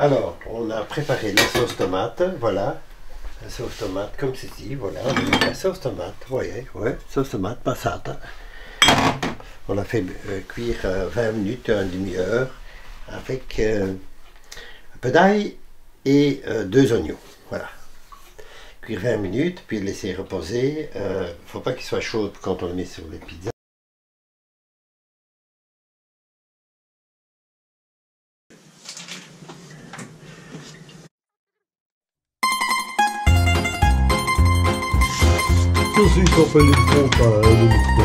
Alors, on a préparé la sauce tomate, voilà. La sauce tomate comme ceci, voilà. La sauce tomate, vous voyez, ouais, sauce tomate passata. On l'a fait cuire 20 minutes, une demi-heure, avec un peu d'ail et deux oignons, voilà. Cuire 20 minutes, puis laisser reposer. Il ne faut pas qu'il soit chaud quand on le met sur les pizzas. Aussi, qu'on fait les pommes, les pommes.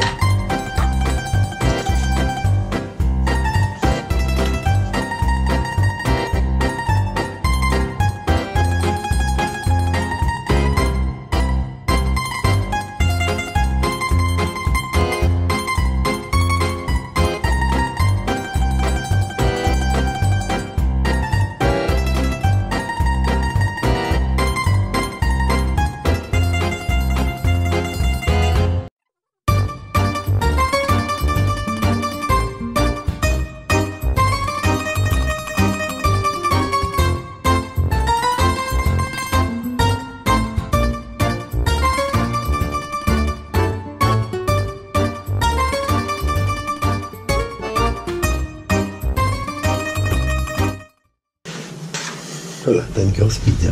Voilà, t'as une grosse pizza.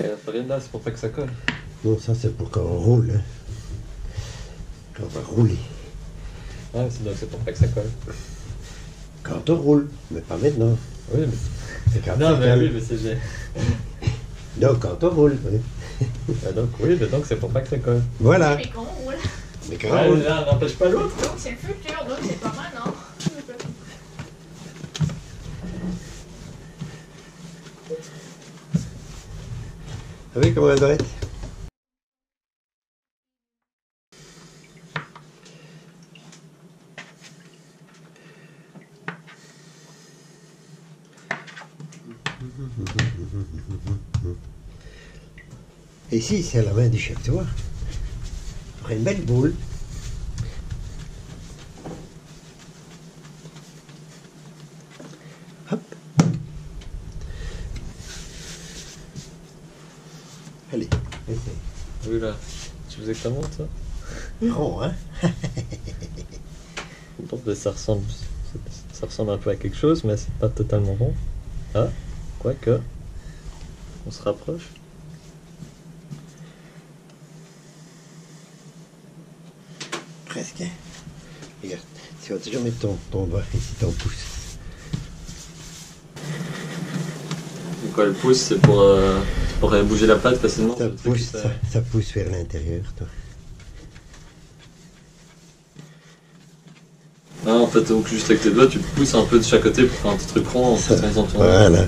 Et la farina, c'est pour pas que ça colle. Non, ça c'est pour quand on roule. Hein. Quand on va rouler. Ah, sinon c'est pour pas que ça colle. Quand on roule, mais pas maintenant. Oui, mais c'est quand non, mais oui, mais c'est bien. Donc quand on roule, oui. Ben donc, oui, mais donc c'est pour pas que ça colle. Voilà. Mais quand on roule. Mais quand on roule. Là, on n'empêche pas l'autre. Donc c'est le futur, donc c'est pas mal, non? Vous savez comment elle doit être? Et ici, c'est à la main du chef, tu vois. On prend une belle boule. Allez, essaye. Oui, là, tu faisais que ça monte, ça? Rond, hein? Ça ressemble un peu à quelque chose, mais c'est pas totalement rond. Ah, quoique, on se rapproche. Presque. Regarde, tu vas toujours mettre ton doigt ici, ton pouce. Donc, quoi, le pouce, c'est pour... On pourrait bouger la pâte facilement. Ça pousse vers l'intérieur, toi. Ah, en fait, donc juste avec tes doigts, tu pousses un peu de chaque côté pour faire un petit truc rond. Voilà.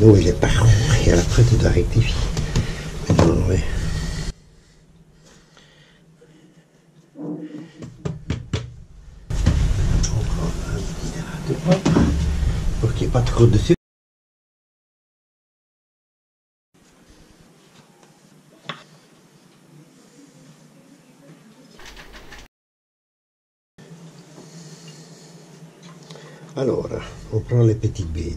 L'eau, il est pas rond. Et après, tu dois rectifier. Maintenant, oui. On prend un petit drap tout propre pour qu'il n'y ait pas trop de sucre. Alors, on prend les petites bêtes.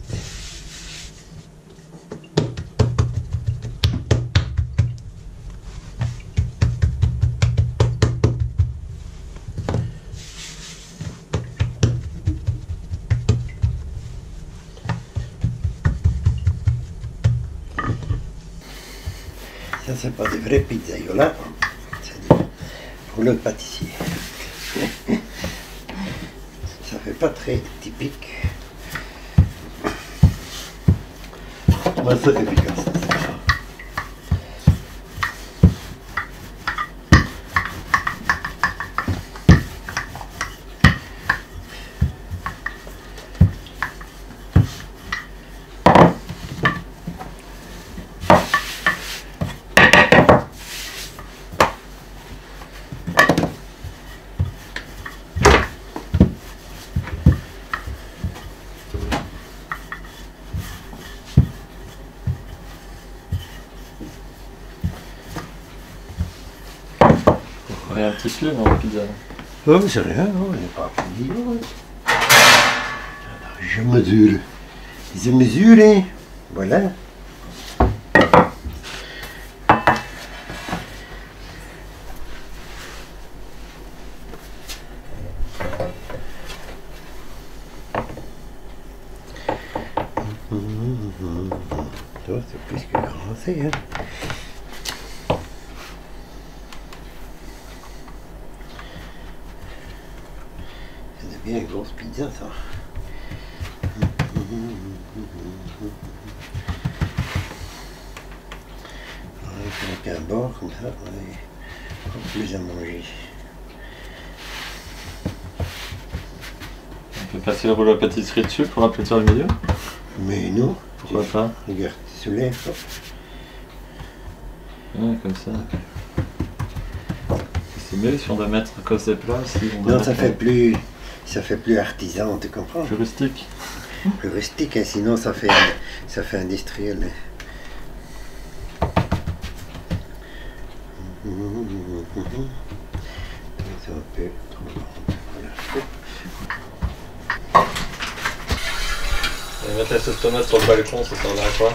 Ça, c'est pas des vrais pizzaiolas, c'est pour le pâtissier. Pas très typique. Moi, c'est efficace. Un petit fleu dans la pizza. Non, mais c'est rien, on n'est pas à fond. je mesure. J'ai mesuré, voilà. C'est plus que commencé, hein. C'est bien une grosse pizza, ça. Avec un bord comme ça, on est plus à manger. On peut passer le rouleau à pâtisserie dessus pour remplir le milieu? Mais non. Pourquoi pas? Regarde, tu soulèves. Ouais, comme ça. C'est mieux si on doit mettre à cause des plats. Si non, ça fait plus artisan, tu comprends? Plus rustique. Plus rustique, hein, sinon ça fait industriel. C'est un peu trop long. Voilà. On va mettre la sauce tomate sur le balcon, ça sert à quoi?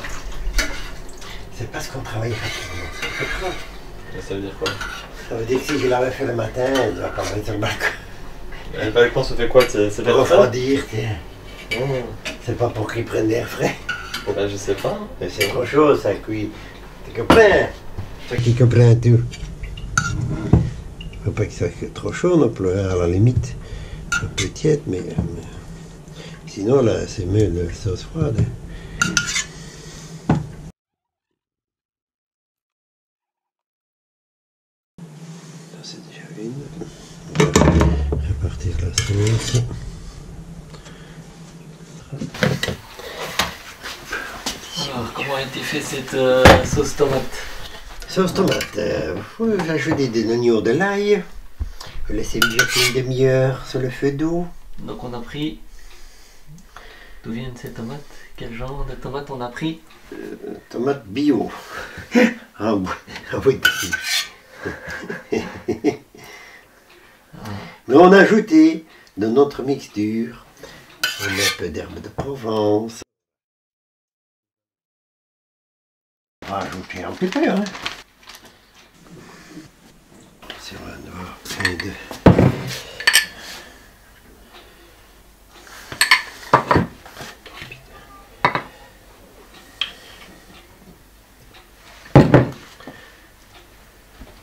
C'est parce qu'on travaille rapidement. Ça veut dire quoi? Ça veut dire que si je l'avais fait le matin, elle doit pas mettre sur le balcon. Et le balcon se fait quoi? C'est pour refroidir. C'est pas pour qu'ils prennent l'air frais. Ben, je sais pas. Mais c'est autre chose, ça cuit. T'es copain? Toi qui comprends tout. Faut pas que ça soit trop chaud non plus, à la limite. Un peu tiède, mais. Sinon, là, c'est mieux la sauce froide. Là, c'est déjà vide. On va répartir la sauce. Alors, comment a été fait cette sauce tomate? Sauce tomate, vous ajoutez des oignons, de l'ail, vous laissez mijoter une demi-heure sur le feu d'eau. Donc on a pris, d'où viennent ces tomates? Quel genre de tomates on a pris? Tomates bio. Ah oui. Mais on a ajouté dans notre mixture, on met un peu d'herbe de Provence. On va ajouter un petit peu, hein. Si on va devoir faire deux.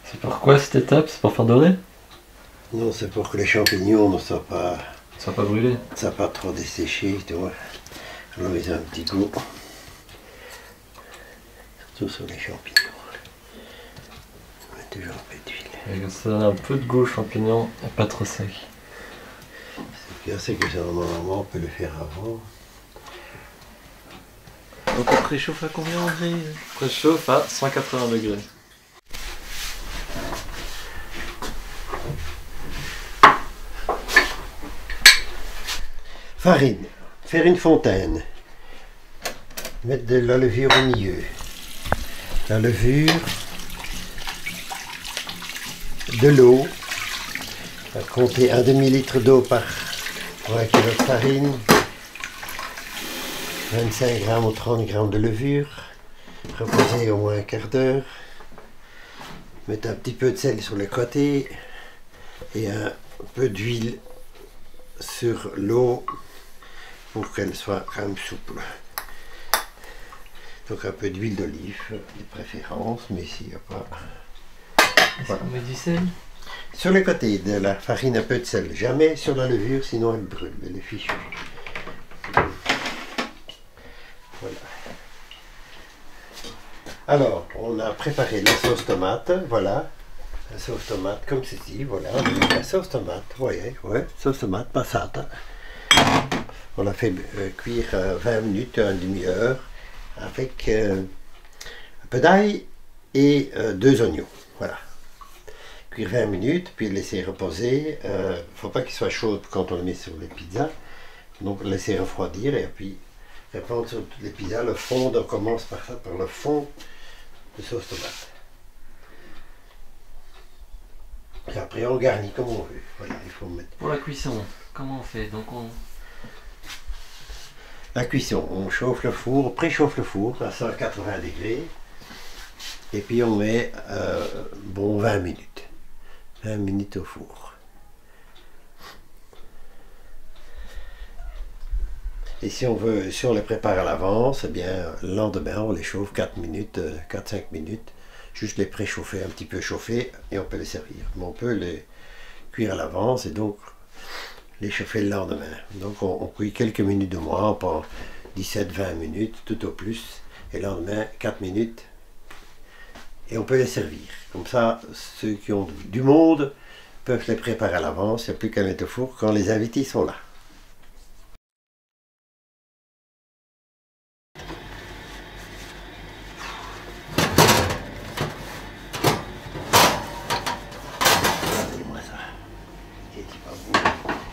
C'est pourquoi cette étape? C'est pour faire dorer? Non, c'est pour que les champignons ne soient pas... ne soient pas brûlés. Ne soient pas trop desséchés, tu vois. Alors ils ont un petit goût. Surtout sur les champignons. On met toujours un peu d'huile. Et ça donne un peu de goût champignon et pas trop sec. C'est bien, c'est que ça, normalement on peut le faire avant. Donc on préchauffe à combien on grille? On préchauffe à 180 degrés. Farine. Faire une fontaine. Mettre de la levure au milieu. La levure. De l'eau, on va compter un demi-litre d'eau par 1 kg de farine, 25 g ou 30 g de levure, reposer au moins un quart d'heure, mettre un petit peu de sel sur les côtés et un peu d'huile sur l'eau pour qu'elle soit quand même souple. Donc un peu d'huile d'olive de préférence, mais s'il n'y a pas... Voilà. On met du sel? Sur les côtés de la farine, un peu de sel. Jamais sur la levure, sinon elle brûle, elle est fichue. Voilà. Alors, on a préparé la sauce tomate, voilà. La sauce tomate comme ceci, voilà. La sauce tomate, vous voyez, ouais, sauce tomate, passata. On l'a fait cuire 20 minutes, une demi-heure, avec un peu d'ail et 2 oignons, voilà. 20 minutes, puis laisser reposer. Faut pas qu'il soit chaud quand on le met sur les pizzas, donc laisser refroidir et puis répandre sur toutes les pizzas. Le fond, on commence par ça, par le fond de sauce tomate. Et après on garnit comme on veut. Voilà, il faut mettre. Pour la cuisson, comment on fait? Donc on La cuisson, on chauffe le four, préchauffe le four à 180 degrés et puis on met bon 20 minutes. 20 minutes au four. Et si on veut, si on les prépare à l'avance, eh bien le lendemain on les chauffe 4 minutes, 4-5 minutes, juste les préchauffer, un petit peu chauffer et on peut les servir. Mais on peut les cuire à l'avance et donc les chauffer le lendemain. Donc on cuit quelques minutes de moins, on prend 17-20 minutes tout au plus, et le lendemain 4 minutes, et on peut les servir. Comme ça, ceux qui ont du monde peuvent les préparer à l'avance, il n'y a plus qu'à mettre au four quand les invités sont là. Regardez-moi ça, c'est pas bon.